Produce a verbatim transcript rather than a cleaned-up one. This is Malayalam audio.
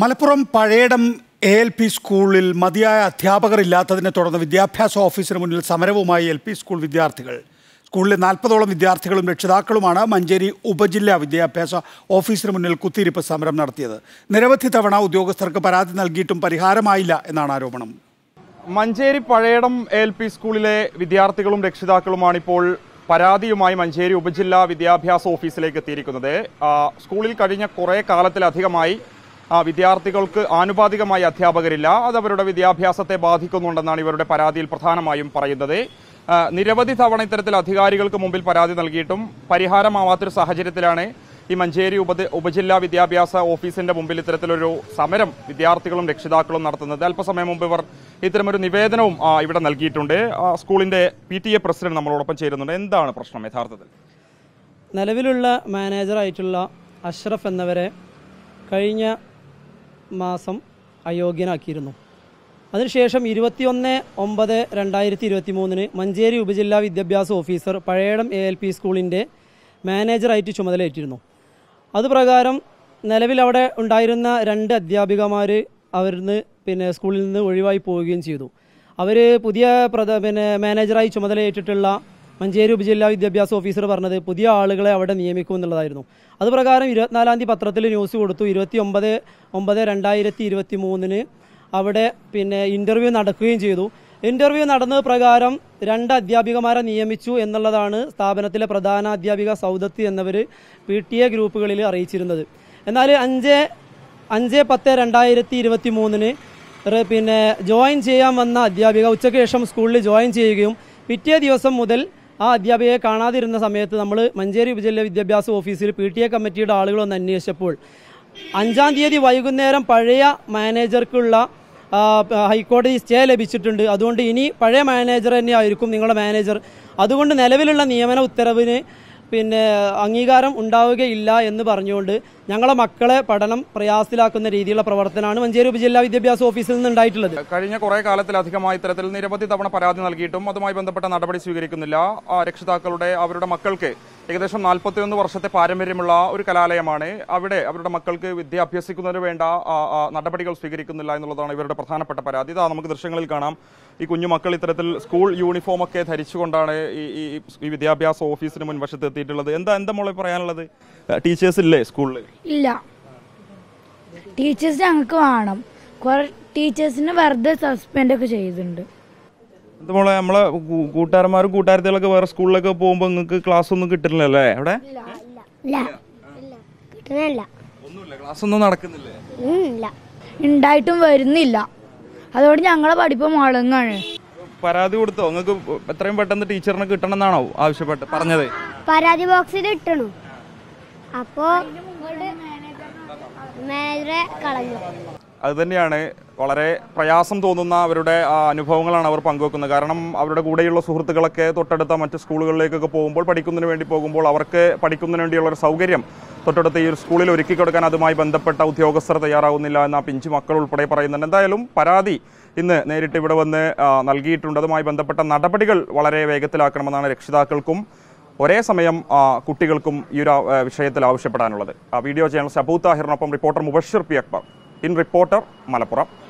മലപ്പുറം പഴയടം എൽ പി സ്കൂളിൽ മതിയായ അധ്യാപകർ ഇല്ലാത്തതിനെ തുടർന്ന് വിദ്യാഭ്യാസ ഓഫീസിന് മുന്നിൽ സമരവുമായി എൽ പി സ്കൂൾ വിദ്യാർത്ഥികൾ. സ്കൂളിലെ നാൽപ്പതോളം വിദ്യാർത്ഥികളും രക്ഷിതാക്കളുമാണ് മഞ്ചേരി ഉപജില്ലാ വിദ്യാഭ്യാസ ഓഫീസിന് മുന്നിൽ കുത്തിയിരിപ്പ് സമരം നടത്തിയത്. നിരവധി തവണ ഉദ്യോഗസ്ഥർക്ക് പരാതി നൽകിയിട്ടും പരിഹാരമായില്ല എന്നാണ് ആരോപണം. മഞ്ചേരി പഴയടം എൽ പി സ്കൂളിലെ വിദ്യാർത്ഥികളും രക്ഷിതാക്കളുമാണിപ്പോൾ പരാതിയുമായി മഞ്ചേരി ഉപജില്ലാ വിദ്യാഭ്യാസ ഓഫീസിലേക്ക് എത്തിയിരിക്കുന്നത്. സ്കൂളിൽ കഴിഞ്ഞ കുറേ കാലത്തിലധികമായി വിദ്യാർത്ഥികൾക്ക് ആനുപാതികമായി അധ്യാപകരില്ല. അത് അവരുടെ വിദ്യാഭ്യാസത്തെ ബാധിക്കുന്നുണ്ടെന്നാണ് ഇവരുടെ പരാതിയിൽ പ്രധാനമായും പറയുന്നത്. നിരവധി തവണ ഇത്തരത്തിൽ അധികാരികൾക്ക് മുമ്പിൽ പരാതി നൽകിയിട്ടും പരിഹാരമാവാത്തൊരു സാഹചര്യത്തിലാണ് ഈ മഞ്ചേരി ഉപ ഉപജില്ലാ വിദ്യാഭ്യാസ ഓഫീസിന്റെ മുമ്പിൽ ഇത്തരത്തിലൊരു സമരം വിദ്യാർത്ഥികളും രക്ഷിതാക്കളും നടത്തുന്നത്. അല്പസമയം മുമ്പ് ഇവർ ഇത്തരമൊരു നിവേദനവും ഇവിടെ നൽകിയിട്ടുണ്ട്. സ്കൂളിന്റെ പി ടി എ പ്രസിഡന്റ് നമ്മളോടൊപ്പം ചേരുന്നുണ്ട്. എന്താണ് പ്രശ്നം? യഥാർത്ഥത്തിൽ നിലവിലുള്ള മാനേജറായിട്ടുള്ള അഷ്റഫ് എന്നവരെ കഴിഞ്ഞ മാസം അയോഗ്യനാക്കിയിരുന്നു. അതിനുശേഷം ഇരുപത്തിയൊന്ന് ഒമ്പത് രണ്ടായിരത്തി ഇരുപത്തി മൂന്നിന് മഞ്ചേരി ഉപജില്ലാ വിദ്യാഭ്യാസ officer Pazhayadam A L P സ്കൂളിൻ്റെ മാനേജറായിട്ട് ചുമതലയേറ്റിരുന്നു. അതുപ്രകാരം നിലവിൽ അവിടെ ഉണ്ടായിരുന്ന രണ്ട് അധ്യാപികമാർ അവരിന്ന് പിന്നെ സ്കൂളിൽ നിന്ന് ഒഴിവായി പോവുകയും ചെയ്തു. അവർ പുതിയ പ്രധാ പിന്നെ മാനേജറായി ചുമതലയേറ്റിട്ടുള്ള മഞ്ചേരി ഉപജില്ലാ വിദ്യാഭ്യാസ ഓഫീസർ പറഞ്ഞത് പുതിയ ആളുകളെ അവിടെ നിയമിക്കും എന്നുള്ളതായിരുന്നു. അതുപ്രകാരം ഇരുപത്തിനാലാം തീയതി പത്രത്തിൽ ന്യൂസ് കൊടുത്തു. ഇരുപത്തി ഒമ്പത് ഒമ്പത് രണ്ടായിരത്തി ഇരുപത്തി മൂന്നിന് അവിടെ പിന്നെ ഇൻ്റർവ്യൂ നടക്കുകയും ചെയ്തു. ഇൻ്റർവ്യൂ നടന്നത് പ്രകാരം രണ്ട് അധ്യാപികമാരെ നിയമിച്ചു എന്നുള്ളതാണ് സ്ഥാപനത്തിലെ പ്രധാന അധ്യാപിക സൗദത്ത് എന്നവർ പി ടി എ ഗ്രൂപ്പുകളിൽ അറിയിച്ചിരുന്നത്. എന്നാൽ അഞ്ച് അഞ്ച് പത്ത് രണ്ടായിരത്തി ഇരുപത്തി മൂന്നിന് പിന്നെ ജോയിൻ ചെയ്യാൻ വന്ന അധ്യാപിക ഉച്ചയ്ക്ക് ശേഷം സ്കൂളിൽ ജോയിൻ ചെയ്യുകയും പിറ്റേ ദിവസം മുതൽ ആ അധ്യാപികയെ കാണാതിരുന്ന സമയത്ത് നമ്മൾ മഞ്ചേരി ഉപജില്ലാ വിദ്യാഭ്യാസ ഓഫീസിൽ പി ടി എ കമ്മിറ്റിയുടെ ആളുകളൊന്ന് അന്വേഷിച്ചപ്പോൾ അഞ്ചാം തീയതി വൈകുന്നേരം പഴയ മാനേജർക്കുള്ള ഹൈക്കോടതി സ്റ്റേ ലഭിച്ചിട്ടുണ്ട്. അതുകൊണ്ട് ഇനി പഴയ മാനേജർ തന്നെ ആയിരിക്കും നിങ്ങളുടെ മാനേജർ. അതുകൊണ്ട് നിലവിലുള്ള നിയമന ഉത്തരവിന് പിന്നെ അംഗീകാരം ഉണ്ടാവുകയില്ല എന്ന് പറഞ്ഞുകൊണ്ട് ഞങ്ങളുടെ മക്കളെ പഠനം പ്രയാസത്തിലാക്കുന്ന രീതിയിലുള്ള പ്രവർത്തനമാണ് മഞ്ചേരി ഉപജില്ലാ വിദ്യാഭ്യാസ ഓഫീസിൽ നിന്നുണ്ടായിട്ടുള്ളത്. കഴിഞ്ഞ കുറേ കാലത്തിലധികമായി ഇത്തരത്തിൽ നിരവധി തവണ പരാതി നൽകിയിട്ടും അതുമായി ബന്ധപ്പെട്ട നടപടി സ്വീകരിക്കുന്നില്ല. രക്ഷിതാക്കളുടെ അവരുടെ മക്കൾക്ക് ഏകദേശം നാൽപ്പത്തിയൊന്ന് വർഷത്തെ പാരമ്പര്യമുള്ള ഒരു കലാലയമാണ്. അവിടെ അവരുടെ മക്കൾക്ക് വിദ്യ അഭ്യസിക്കുന്നതിന് വേണ്ട നടപടികൾ സ്വീകരിക്കുന്നില്ല എന്നുള്ളതാണ് ഇവരുടെ പ്രധാനപ്പെട്ട പരാതി. ഇതാ നമുക്ക് ദൃശ്യങ്ങളിൽ കാണാം. ഈ കുഞ്ഞുമക്കൾ ഇത്തരത്തിൽ സ്കൂൾ യൂണിഫോമൊക്കെ ധരിച്ചുകൊണ്ടാണ് ഈ ഈ വിദ്യാഭ്യാസ ഓഫീസിന് മുൻവശത്ത് എത്തിയിട്ടുള്ളത്. എന്താ എന്താ മോളെ പറയാനുള്ളത്? ടീച്ചേഴ്സ് ഇല്ലേ സ്കൂളിൽ? ഇല്ല, ടീച്ചേഴ്സ് ഞങ്ങൾക്ക് വേണം. ടീച്ചേഴ്സിന് വെറുതെ സസ്പെൻഡ് ഒക്കെ ചെയ്തിട്ടുണ്ട്. അതുപോലെ നമ്മളെ കൂട്ടുകാരന്മാരും കൂട്ടുകാരത്തികളൊക്കെ വേറെ സ്കൂളിലൊക്കെ പോകുമ്പോ നിങ്ങൾക്ക് ക്ലാസ് ഒന്നും കിട്ടുന്നില്ലല്ലേ? അവിടെ ക്ലാസ് ഒന്നും നടക്കുന്നില്ല, ഉണ്ടായിട്ടും വരുന്നില്ല. അതോടെ ഞങ്ങളെ പഠിപ്പ് മുടങ്ങാണ്. പരാതി കൊടുത്തോ? നിങ്ങൾക്ക് എത്രയും പെട്ടെന്ന് ടീച്ചറിനെ കിട്ടണം എന്നാണോ ആവശ്യപ്പെട്ട് പറഞ്ഞത്? പരാതി ബോക്സിൽ ഇട്ടണം. അപ്പോ അത് തന്നെയാണ് വളരെ പ്രയാസം തോന്നുന്ന അവരുടെ അനുഭവങ്ങളാണ് അവർ പങ്കുവെക്കുന്നത്. കാരണം അവരുടെ കൂടെയുള്ള സുഹൃത്തുക്കളൊക്കെ തൊട്ടടുത്ത മറ്റ് സ്കൂളുകളിലേക്കൊക്കെ പോകുമ്പോൾ പഠിക്കുന്നതിന് വേണ്ടി പോകുമ്പോൾ അവർക്ക് പഠിക്കുന്നതിന് വേണ്ടിയുള്ള ഒരു സൗകര്യം തൊട്ടടുത്ത ഈ ഒരു സ്കൂളിൽ ഒരുക്കി കൊടുക്കാൻ അതുമായി ബന്ധപ്പെട്ട ഉദ്യോഗസ്ഥർ തയ്യാറാവുന്നില്ല എന്ന പിഞ്ചു മക്കൾ ഉൾപ്പെടെ പറയുന്നുണ്ട്. എന്തായാലും പരാതി ഇന്ന് നേരിട്ട് ഇവിടെ വന്ന് നൽകിയിട്ടുണ്ട്. അതുമായി ബന്ധപ്പെട്ട നടപടികൾ വളരെ വേഗത്തിലാക്കണമെന്നാണ് രക്ഷിതാക്കൾക്കും ഒരേ സമയം കുട്ടികൾക്കും ഈ ഒരു വിഷയത്തിൽ ആവശ്യപ്പെടാനുള്ളത്. വീഡിയോ ചാനൽ സബൂ താഹിറിനൊപ്പം reporter Mubashir P Akbar, in reporter Malappuram.